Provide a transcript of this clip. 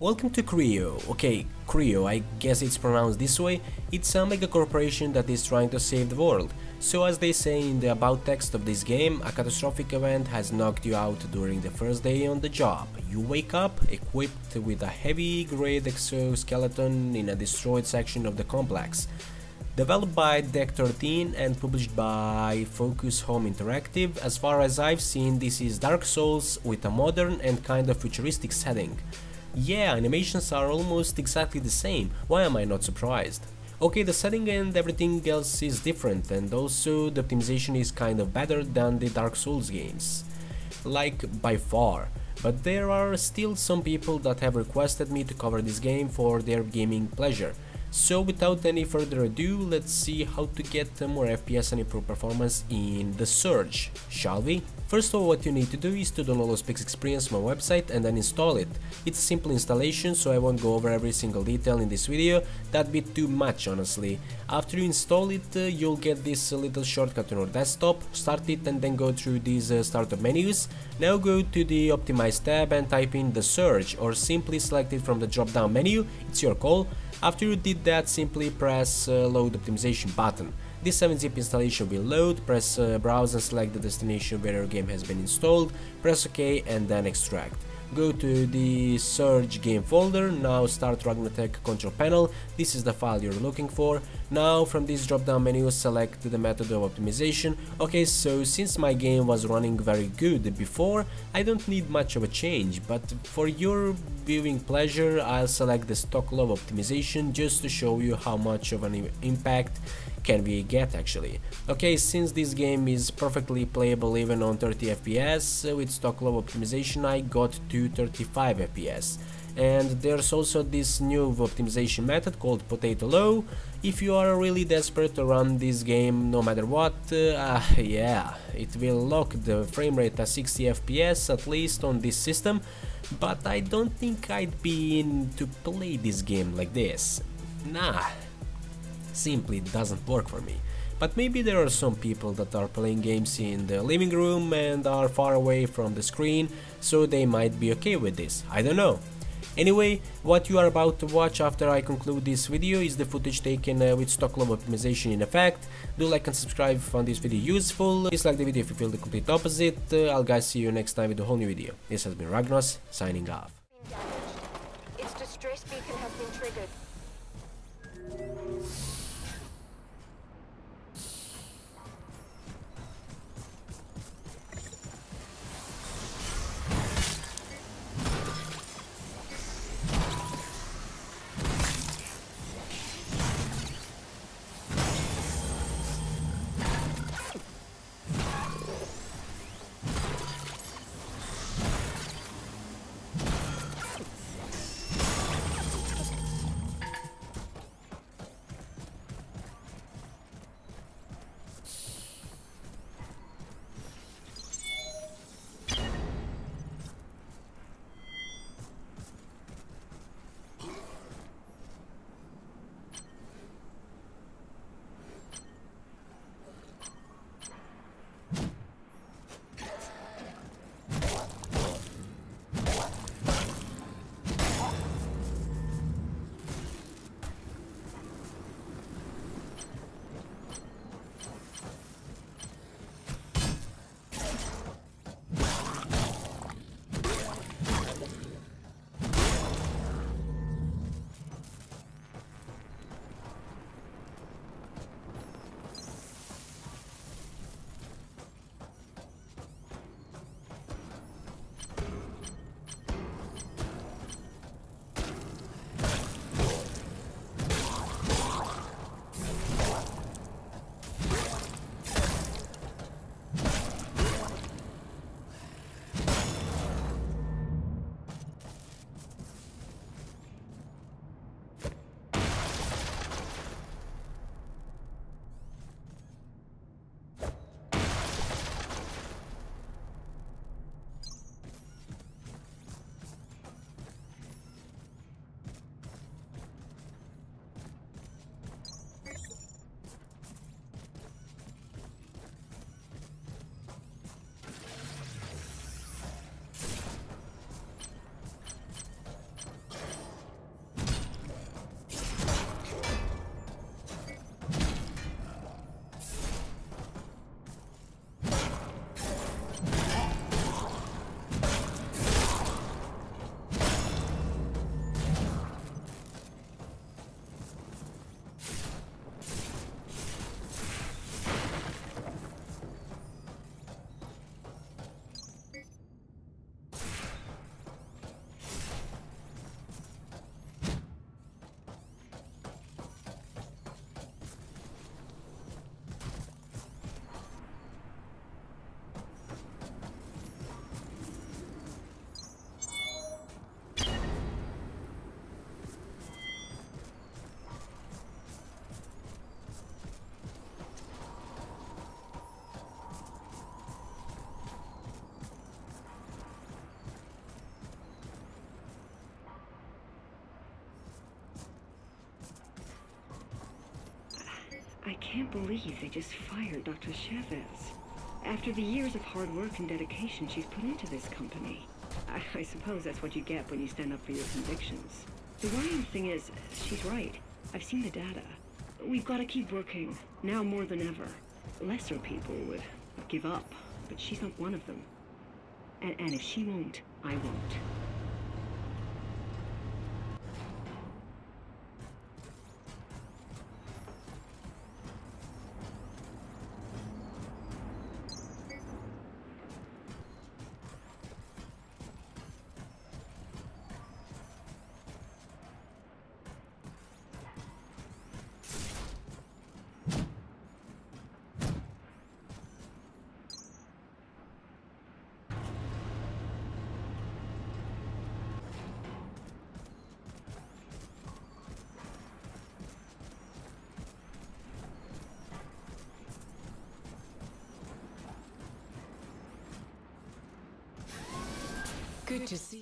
Welcome to Creo. Okay, Creo, I guess it's pronounced this way. It's a mega corporation that is trying to save the world. So as they say in the about text of this game, a catastrophic event has knocked you out during the first day on the job. You wake up equipped with a heavy grade exoskeleton in a destroyed section of the complex. Developed by Deck13 and published by Focus Home Interactive, as far as I've seen this is Dark Souls with a modern and kind of futuristic setting. Yeah, animations are almost exactly the same, why am I not surprised? Okay, the setting and everything else is different, and also the optimization is kind of better than the Dark Souls games. Like, by far. But there are still some people that have requested me to cover this game for their gaming pleasure. So without any further ado, let's see how to get more FPS and improved performance in The Surge, shall we? First of all, what you need to do is to download Low Specs Experience from my website and then install it. It's a simple installation, so I won't go over every single detail in this video, that'd be too much honestly. After you install it, you'll get this little shortcut on your desktop, start it and then go through these startup menus. Now go to the Optimize tab and type in The Surge, or simply select it from the drop down menu, it's your call. After you did that, simply press load optimization button. This 7-zip installation will load, press browse and select the destination where your game has been installed, press OK and then extract. Go to the Surge game folder, now start Ragnarok control panel, this is the file you're looking for. Now from this drop down menu select the method of optimization. Okay, so since my game was running very good before, I don't need much of a change, but for your viewing pleasure I'll select the stock low optimization just to show you how much of an impact can we get actually. Okay, since this game is perfectly playable even on 30 FPS, with stock low optimization I got to 35 FPS. And there's also this new optimization method called Potato Low. If you are really desperate to run this game no matter what, yeah, it will lock the frame rate at 60 FPS at least on this system, but I don't think I'd be in to play this game like this. Nah, simply doesn't work for me. But maybe there are some people that are playing games in the living room and are far away from the screen, so they might be okay with this, I don't know. Anyway, what you are about to watch after I conclude this video is the footage taken with stock level optimization in effect. Do like and subscribe if you found this video useful, dislike the video if you feel the complete opposite. I'll guys see you next time with a whole new video. This has been Ragnos, signing off. Its distress beacon has been triggered. can't believe they just fired Dr. Chavez. After the years of hard work and dedication she's put into this company. I suppose that's what you get when you stand up for your convictions. The worrying thing is, she's right. I've seen the data. We've got to keep working, now more than ever. Lesser people would give up, but she's not one of them. And if she won't, I won't. Good to see you.